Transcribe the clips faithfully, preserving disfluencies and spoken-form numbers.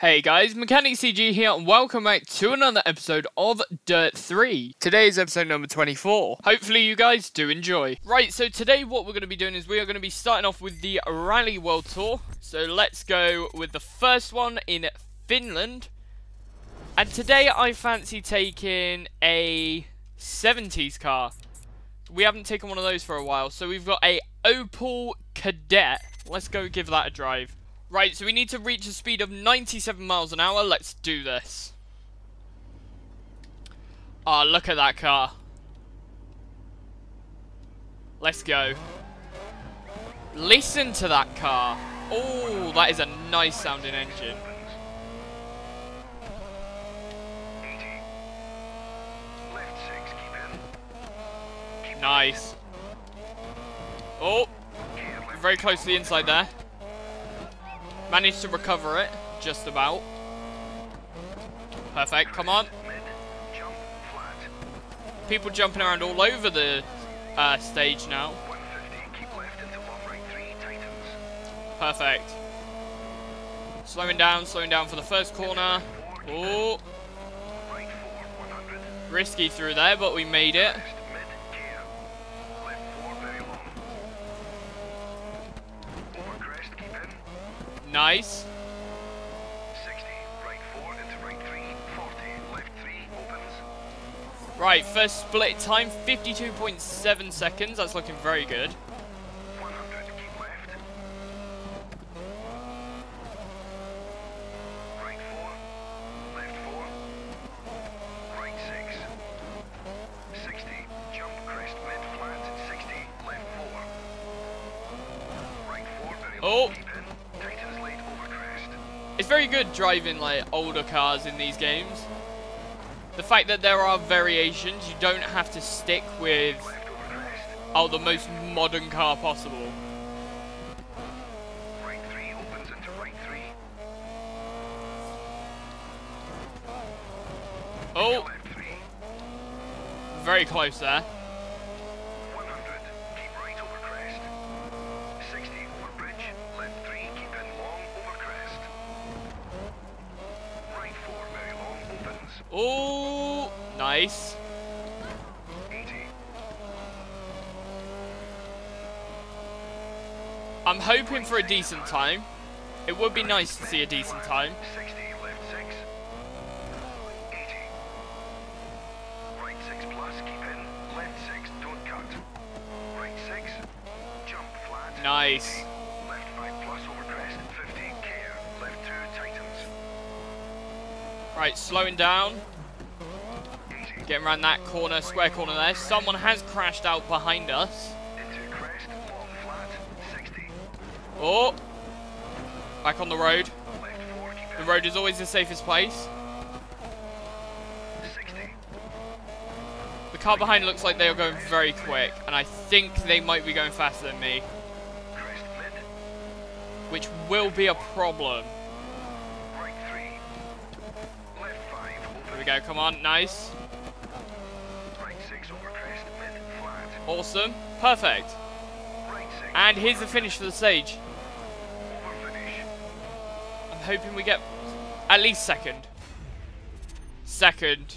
Hey guys, MechanicCG here and welcome back to another episode of Dirt three. Today is episode number twenty-four. Hopefully you guys do enjoy. Right, so today what we're going to be doing is we are going to be starting off with the Rally World Tour. So let's go with the first one in Finland. And today I fancy taking a seventies car. We haven't taken one of those for a while. So we've got a Opel Kadett. Let's go give that a drive. Right, so we need to reach a speed of ninety-seven miles an hour. Let's do this. Ah, oh, look at that car. Let's go. Listen to that car. Oh, that is a nice sounding engine. Nice. Oh, very close to the inside there. Managed to recover it, just about. Perfect, come on. People jumping around all over the uh, stage now. Perfect. Slowing down, slowing down for the first corner. Oh. Risky through there, but we made it. Nice. Right, first split time, fifty-two point seven seconds. That's looking very good. It's very good driving like older cars in these games. The fact that there are variations, you don't have to stick with oh the most modern car possible. Right three opens into right three. Oh, very close there. Oh, nice. I'm hoping for a decent time. It would be nice to see a decent time. Nice. Right, slowing down. Getting around that corner, square corner there. Someone has crashed out behind us. Oh! Back on the road. The road is always the safest place. The car behind looks like they are going very quick, and I think they might be going faster than me. Which will be a problem. Go, come on, nice. Right six over crest, mid, flat. Awesome, perfect. Right six, and here's the finish for the stage. Over finish. I'm hoping we get at least second. Second.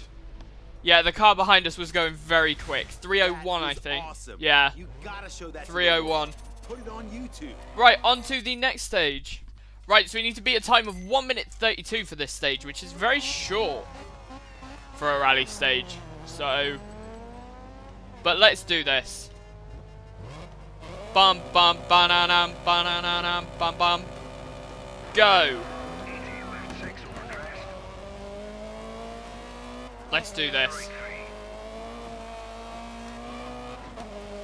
Yeah, the car behind us was going very quick. three oh one, I think. Awesome. Yeah. You gotta show that three oh one. Put it on YouTube. Right, on to the next stage. Right, so we need to beat a time of one minute thirty-two for this stage, which is very short for a rally stage. So, but let's do this. Bum bum banana banana bum bum. Go. Let's do this.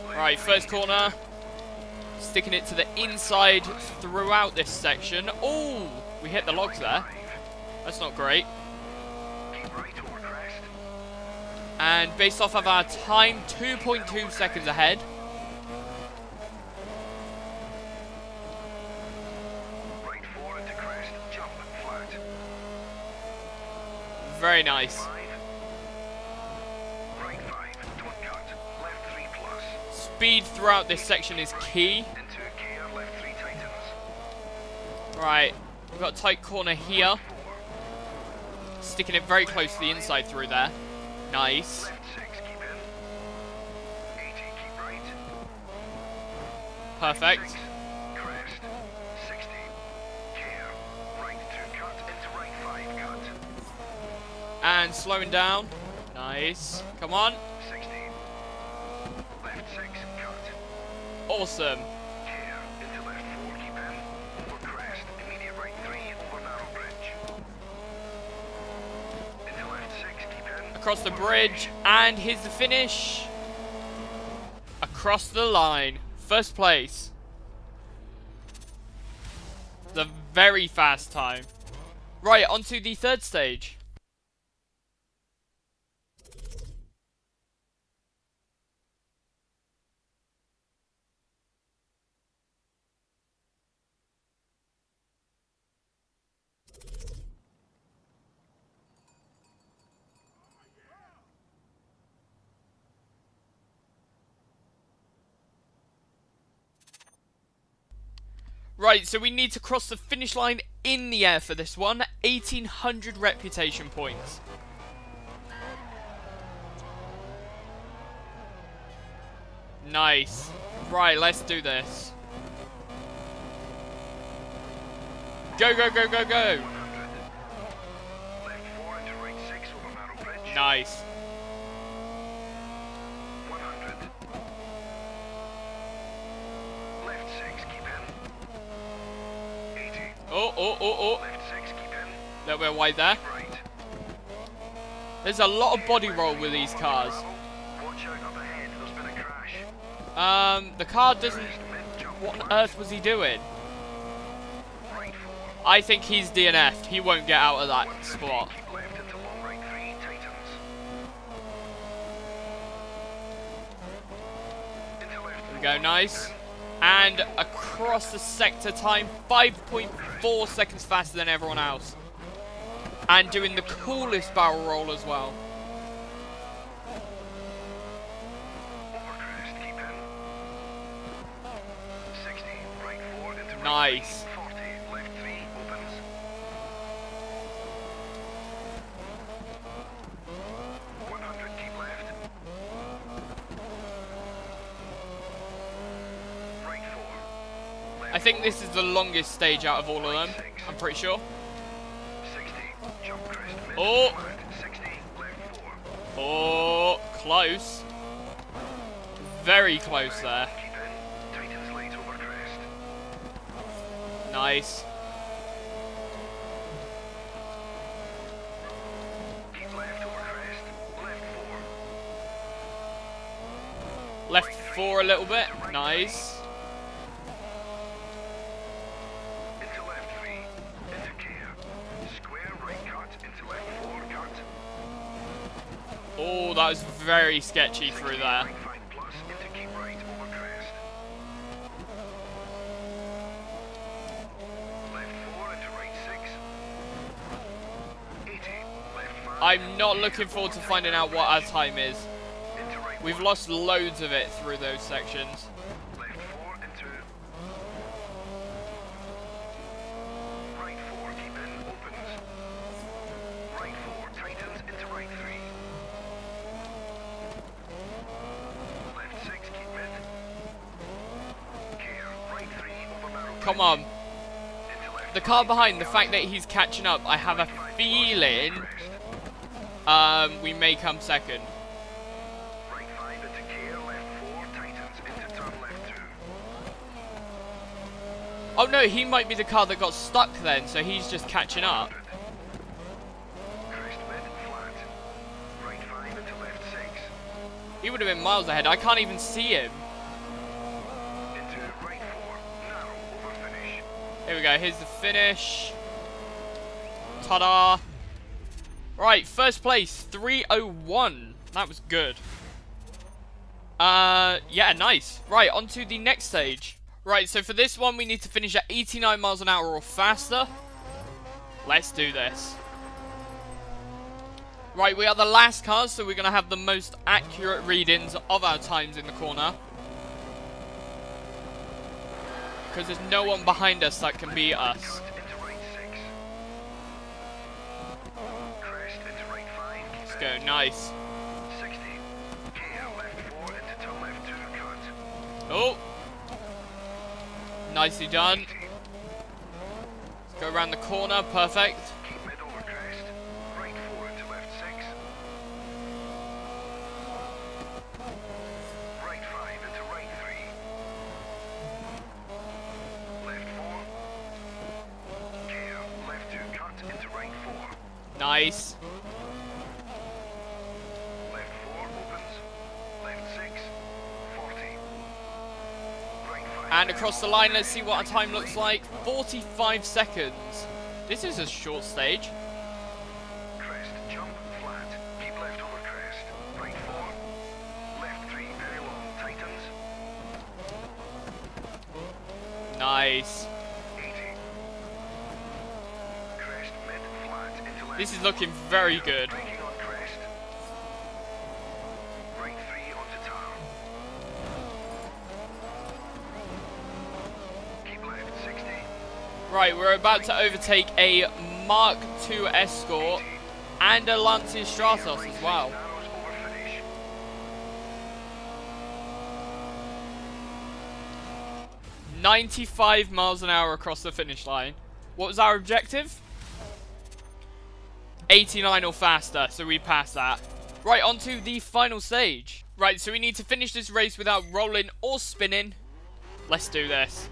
Right, first corner. Sticking it to the inside throughout this section. Oh, we hit the logs there. That's not great. And based off of our time, two point two seconds ahead. Right four into crest, jump flat. Very nice. Five. Right five, don't cut. Left three plus. Speed throughout this section is key. Into gear, left three tightens. Right, we've got a tight corner here. Right four. Sticking it very close to the inside through there. Nice. Perfect. And slowing down. Nice. Come on. Awesome. Across the bridge, and here's the finish. Across the line, first place. It's a very fast time. Right, onto the third stage. Right, so we need to cross the finish line in the air for this one. eighteen hundred reputation points. Nice. Right, let's do this. Go, go, go, go, go. Nice. Oh, oh, oh, oh. A little bit wide there. There's a lot of body roll with these cars. Um, the car doesn't... What on earth was he doing? I think he's D N F'd. He won't get out of that spot. There we go, nice. And across the sector time, five point four seconds faster than everyone else. And doing the coolest barrel roll as well. Nice. I think this is the longest stage out of all of them, I'm pretty sure. Oh! Oh, close. Very close there. Nice. Left four a little bit, nice. Oh, that was very sketchy through there. I'm not looking forward to finding out what our time is. We've lost loads of it through those sections. Come on. The car behind, the fact that he's catching up, I have a feeling um, we may come second. Oh no, he might be the car that got stuck then, so he's just catching up. He would have been miles ahead. I can't even see him. Here we go, here's the finish. Ta-da! Right, first place, three oh one. That was good. Uh, yeah, nice. Right, on to the next stage. Right, so for this one, we need to finish at eighty-nine miles an hour or faster. Let's do this. Right, we are the last cars, so we're going to have the most accurate readings of our times in the corner. Because there's no one behind us that can beat us. go, nice. sixty, gear left four into turn left two, cut. Oh! Nicely done. eighty. Let's go around the corner, perfect. Keep mid over crest, right four into left six. Right five into right three. Left four. Gear left two, cut into right four. Nice. And across the line, let's see what our time looks like. forty-five seconds. This is a short stage. Crest, jump, flat. Keep left over crest. Right four. Left three, very long, tightens. Nice. eighty. Crest, mid, flat, into left. This is looking very good. Right, we're about to overtake a Mark two Escort and a Lancia Stratos as well. ninety-five miles an hour across the finish line. What was our objective? eighty-nine or faster, so we passed that. Right, on to the final stage. Right, so we need to finish this race without rolling or spinning. Let's do this.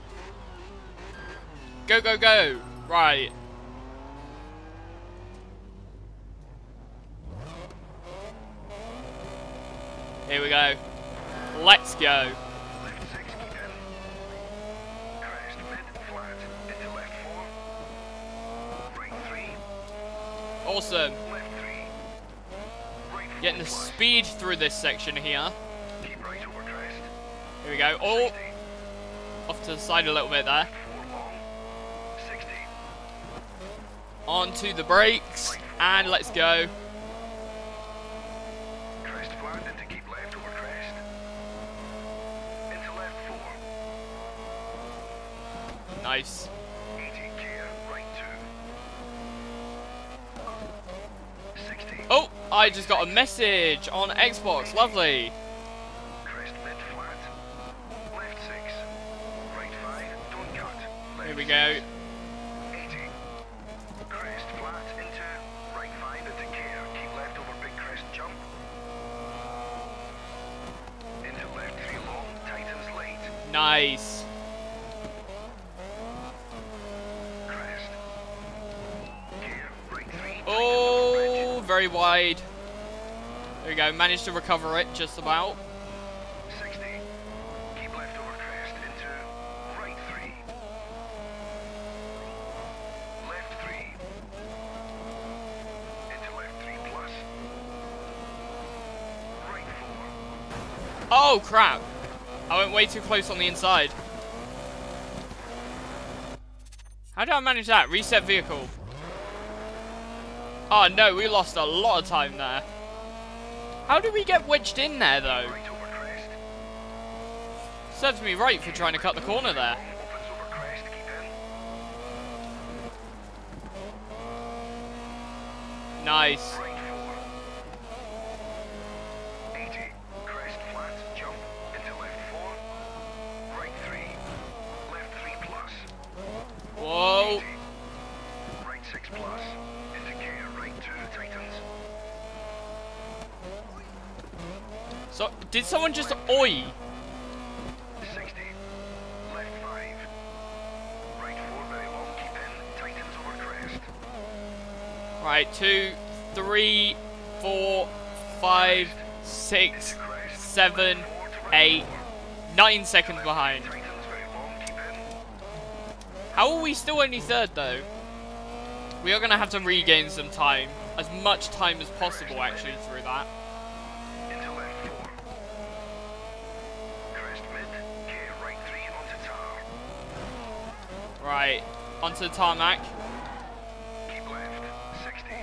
Go, go, go. Right. Here we go. Let's go. Left six, keep in. Crest, mid, flat, into left four. Right three. Awesome. Left three. Right four. Getting the speed through this section here. Keep right over crest. Here we go. Oh. Off to the side a little bit there. Onto the brakes and let's go. Crest flat into keep left over crest. Into left four. Nice. eighty gear right two. sixty. Oh, I just got a message on Xbox. eighty. Lovely. Crest mid flat. Left six. Right five. Don't cut. Left here we go. Nice. Crest. Gear, right three, oh, very wide. There we go. Managed to recover it just about. sixty. Keep left over crest into right three. Left three. Into left three plus. Right four. Oh, crap. I went way too close on the inside. How do I manage that? Reset vehicle. Oh no, we lost a lot of time there. How do we get wedged in there though? Serves me right for trying to cut the corner there. Nice. So, did someone just oi? sixty, left five, right four, very long, keep in, tightens over crest. Right, two, three, four, five, six, seven, eight, nine seconds behind. How are we still only third though? We are going to have to regain some time, as much time as possible actually through that. Right, onto the tarmac. Keep left, sixty.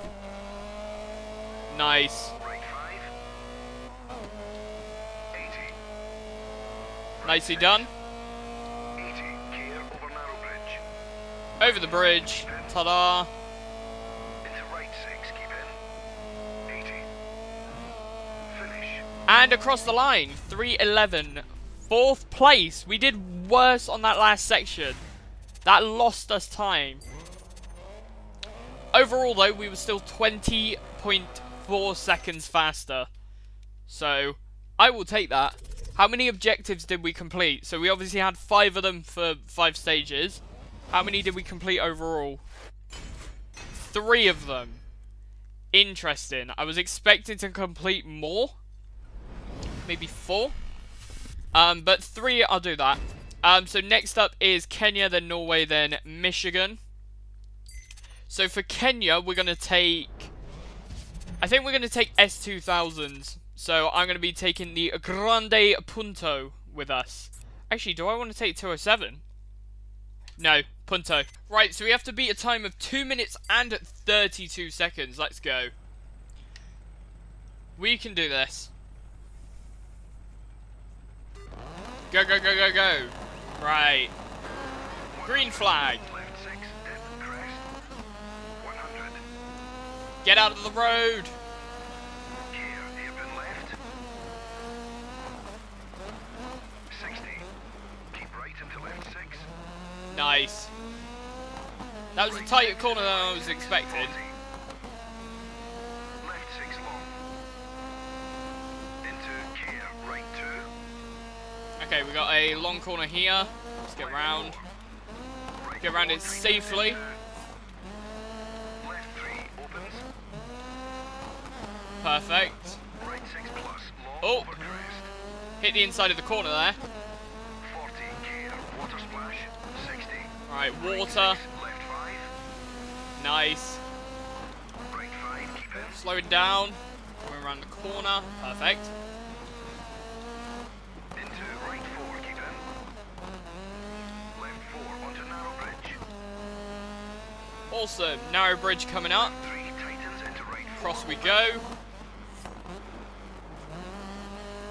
Nice. Right five. eighty. Right Nicely six. Done. eighty, gear over narrow bridge. Over the bridge. Ta-da. Into right six, keep in. eighty. And across the line, three eleven. Fourth place. We did worse on that last section. That lost us time. Overall, though, we were still twenty point four seconds faster. So, I will take that. How many objectives did we complete? So, we obviously had five of them for five stages. How many did we complete overall? Three of them. Interesting. I was expecting to complete more. Maybe four. Um, but three, I'll do that. Um, so next up is Kenya, then Norway, then Michigan. So for Kenya, we're going to take... I think we're going to take S two thousands. So I'm going to be taking the Grande Punto with us. Actually, do I want to take two oh seven? No, Punto. Right, so we have to beat a time of two minutes and thirty-two seconds. Let's go. We can do this. Go, go, go, go, go. Right. Green flag. Get out of the road. Nice. That was a tighter corner than I was expecting. Okay, we got a long corner here. Let's get round. Get round it safely. Perfect. Oh! Hit the inside of the corner there. Alright, water. Nice. Slow it down. Going around the corner. Perfect. Awesome. Narrow bridge coming up. Across we go.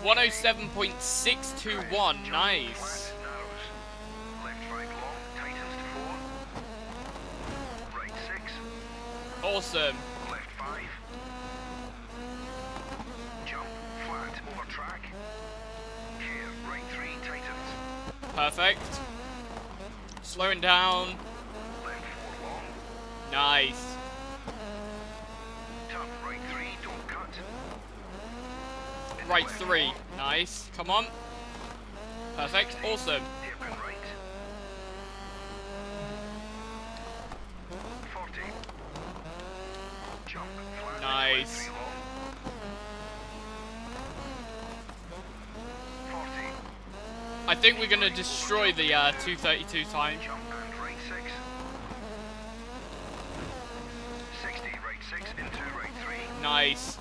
one oh seven point six two one. Nice. Awesome. Perfect. Slowing down. Nice. Top right three, don't cut. Right three, nice. Come on. Perfect. Awesome. Nice. I think we're gonna destroy the uh, two thirty-two time. Nice.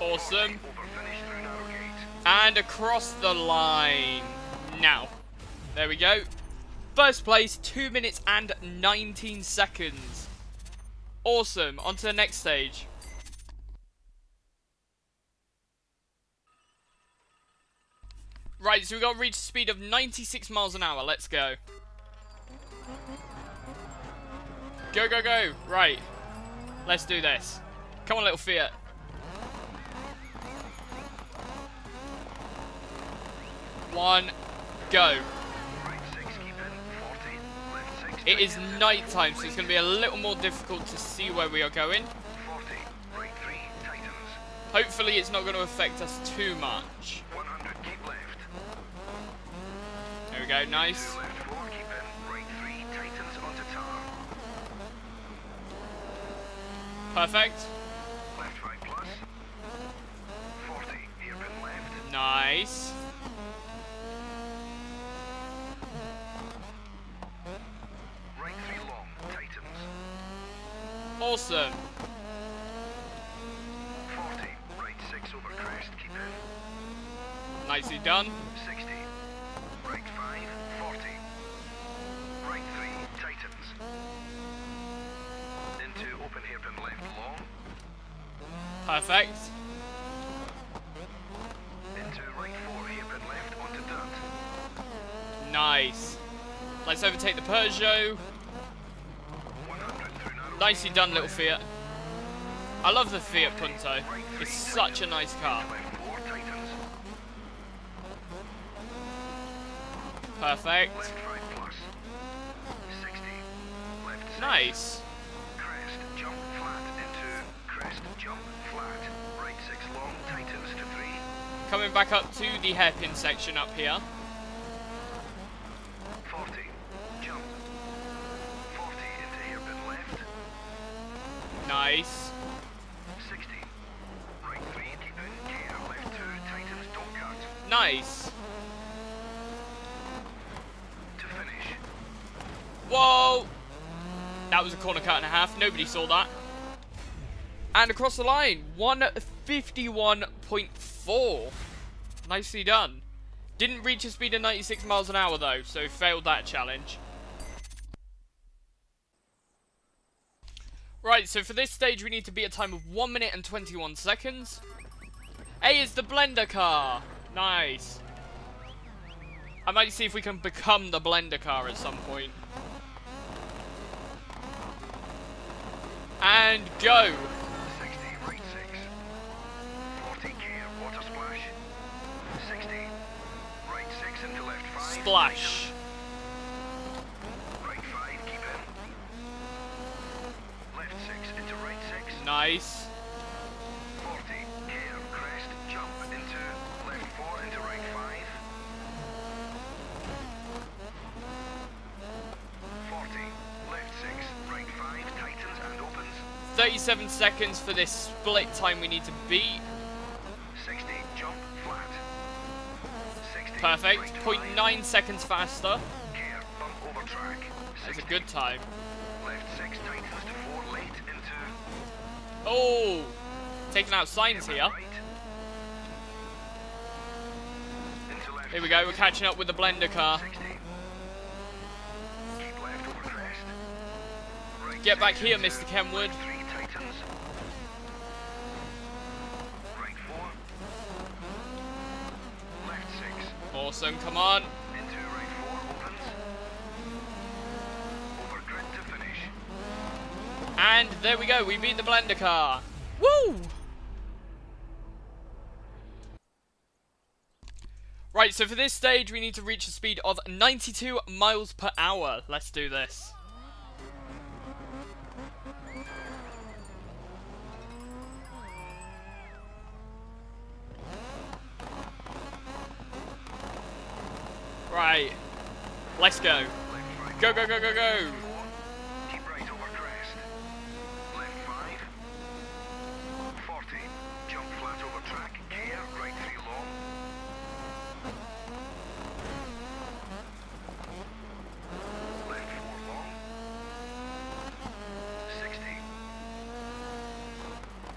Awesome. And across the line. Now. There we go. First place, two minutes and nineteen seconds. Awesome. On to the next stage. Right, so we've got to reach a speed of ninety-six miles an hour. Let's go. Go, go, go. Right. Let's do this. Come on, little Fiat. One, go. It is night time, so it's going to be a little more difficult to see where we are going. Hopefully it's not going to affect us too much. There we go, nice. Perfect. Nice. Awesome. Nicely done. Perfect. Into right four, hairpin left onto dirt. Nice. Let's overtake the Peugeot. one hundred Nicely done, little Fiat. I love the Fiat Punto. It's such a nice car. Perfect. Nice. Crest, jump flat into crest, jump flat. Right six long, tightens to three. Coming back up to the hairpin section up here. forty, jump. forty into hairpin left. Nice. sixty, right three, keep in gear, left two, tightens, don't cut. Nice. To finish. Whoa! That was a corner cut and a half. Nobody saw that. And across the line, one fifty-one point four. Nicely done. Didn't reach a speed of ninety-six miles an hour though, so failed that challenge. Right, so for this stage we need to beat a time of one minute and twenty-one seconds. A is the blender car. Nice. I might see if we can become the blender car at some point. And go! sixty, right six. forty gear, water splash. sixty, right six into left five. Splash. Right five, keep in. Left six into right six. Nice. forty, gear, crest, jump into left four into right five. forty, left six, right five, tightens and opens. thirty-seven seconds for this split time we need to beat. sixty, jump flat. sixty, perfect. Right zero point nine seconds faster. Gear, bump over track. That's sixty, a good time. Left six, tightens to four, late into. Oh! Taking out signs here. Right. Here we go, we're catching up with the blender car. sixty. Get back here, Mister Kenwood. Awesome, come on. And there we go, we beat the blender car. Woo! Right, so for this stage, we need to reach a speed of ninety-two miles per hour. Let's do this. Right, let's go. Go, go, go, go, go. Keep right over crest. Left five. forty. Jump flat over track. Gear, right three long. Left four long. sixty.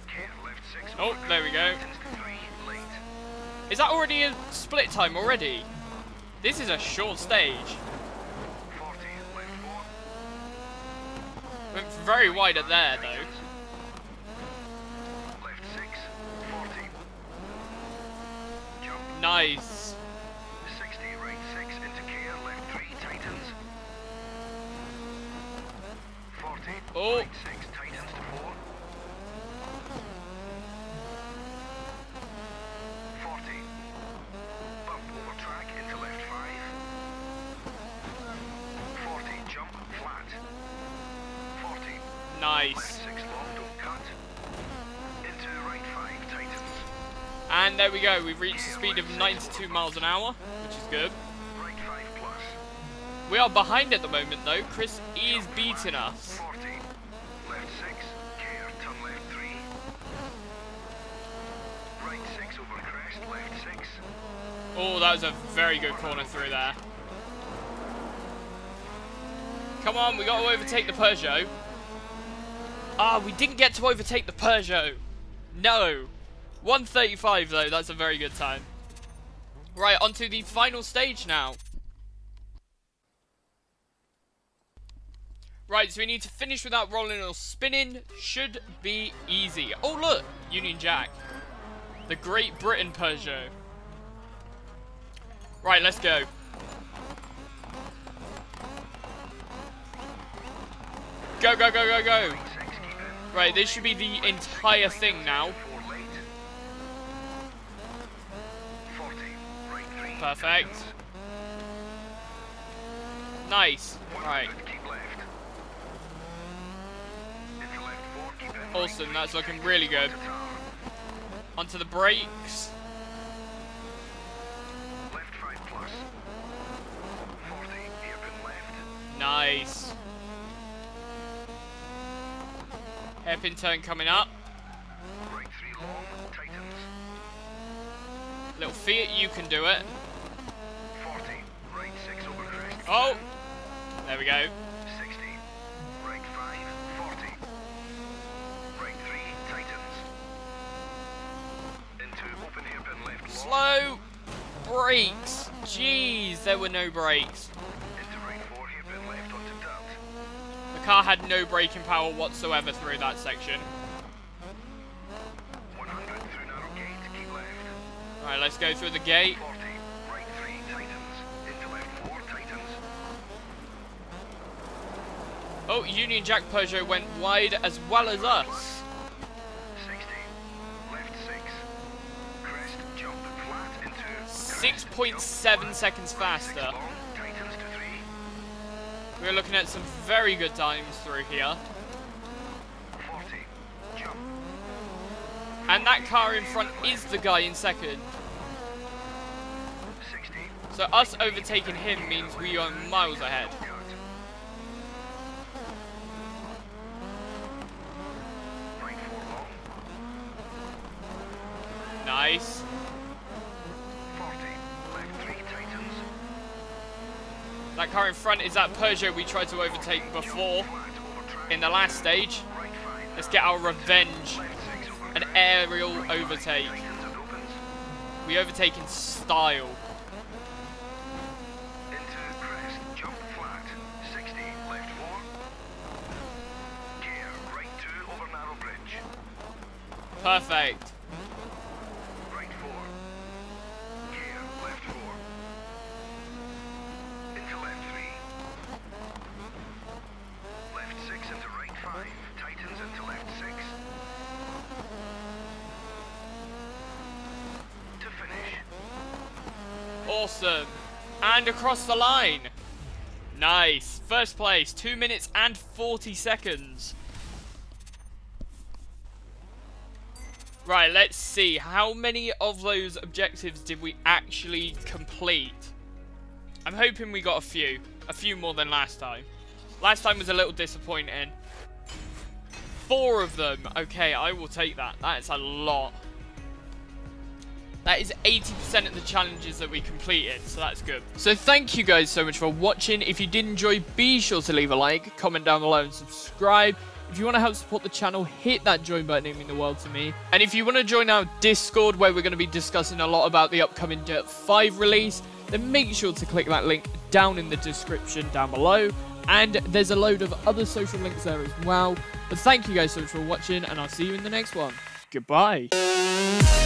Gear, left six. Oh, there we go. Is that already a split time already? This is a short stage. forty, left four. Went very wide at there though. Left six, forty. Jump. Nice. sixty, right six into gear, left three, tightens. forty, oh. Right six, tightens to four. Nice. And there we go, we've reached a speed of ninety-two miles an hour, which is good. We are behind at the moment though, Chris is beating us. Oh, that was a very good corner through there. Come on, we got to overtake the Peugeot. Ah, we didn't get to overtake the Peugeot. No. one thirty-five though, that's a very good time. Right, onto the final stage now. Right, so we need to finish without rolling or spinning. Should be easy. Oh look, Union Jack. The Great Britain Peugeot. Right, let's go. Go, go, go, go, go. Right, this should be the entire thing now. Perfect. Nice. Right. Awesome, that's looking really good. Onto the brakes. Nice. Hairpin turn coming up. Little Fiat, you can do it. Oh! There we go. Slow brakes. Jeez, there were no brakes. The car had no braking power whatsoever through that section. Alright, let's go through the gate. Oh, Union Jack Peugeot went wide as well as us. six point seven seconds faster. We're looking at some very good times through here. And that car in front is the guy in second. So us overtaking him means we are miles ahead. Nice. That car in front is that Peugeot we tried to overtake before in the last stage. Let's get our revenge. An aerial overtake. We overtake in style. Perfect. Awesome. And across the line. Nice. First place. two minutes and forty seconds. Right, let's see. How many of those objectives did we actually complete? I'm hoping we got a few. A few more than last time. Last time was a little disappointing. Four of them. Okay, I will take that. That is a lot. That is eighty percent of the challenges that we completed, so that's good. So thank you guys so much for watching. If you did enjoy, be sure to leave a like, comment down below and subscribe. If you want to help support the channel, hit that join button, it means the world to me. And if you want to join our Discord, where we're going to be discussing a lot about the upcoming Dirt five release, then make sure to click that link down in the description down below. And there's a load of other social links there as well. But thank you guys so much for watching, and I'll see you in the next one. Goodbye.